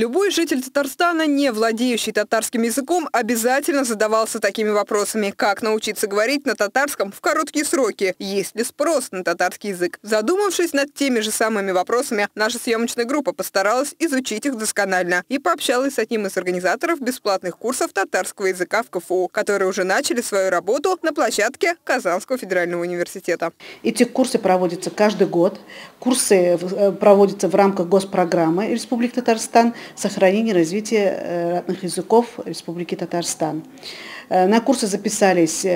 Любой житель Татарстана, не владеющий татарским языком, обязательно задавался такими вопросами. Как научиться говорить на татарском в короткие сроки? Есть ли спрос на татарский язык? Задумавшись над теми же самыми вопросами, наша съемочная группа постаралась изучить их досконально и пообщалась с одним из организаторов бесплатных курсов татарского языка в КФУ, которые уже начали свою работу на площадке Казанского федерального университета. Эти курсы проводятся каждый год. Курсы проводятся в рамках госпрограммы Республики Татарстан «Сохранение и развитие родных языков Республики Татарстан». На курсы записались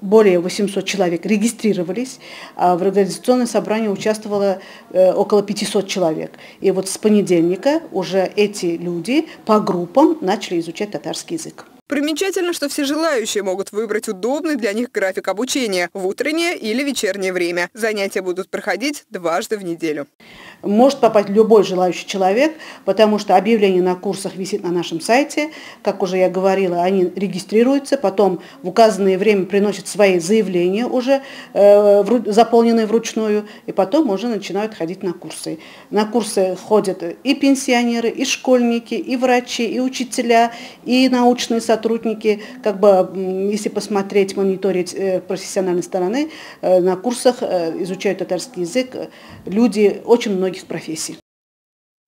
более 800 человек, регистрировались, а в организационном собрании участвовало около 500 человек. И вот с понедельника уже эти люди по группам начали изучать татарский язык. Примечательно, что все желающие могут выбрать удобный для них график обучения в утреннее или вечернее время. Занятия будут проходить дважды в неделю. Может попасть любой желающий человек, потому что объявление на курсах висит на нашем сайте. Как уже я говорила, они регистрируются, потом в указанное время приносят свои заявления уже, заполненные вручную, и потом уже начинают ходить на курсы. На курсы ходят и пенсионеры, и школьники, и врачи, и учителя, и научные сотрудники. Как бы, если посмотреть, мониторить профессиональной стороны, на курсах изучают татарский язык люди очень многих профессий.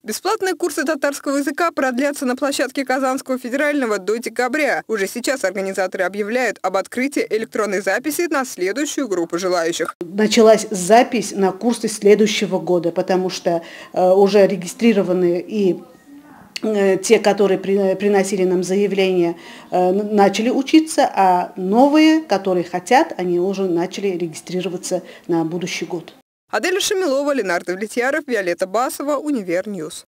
Бесплатные курсы татарского языка продлятся на площадке Казанского федерального до декабря. Уже сейчас организаторы объявляют об открытии электронной записи на следующую группу желающих. Началась запись на курсы следующего года, потому что уже регистрированы и те, которые приносили нам заявление, начали учиться, а новые, которые хотят, они уже начали регистрироваться на будущий год. Аделя Шемелова, Ленардо Влетьяров, Виолетта Басова, Универньюз.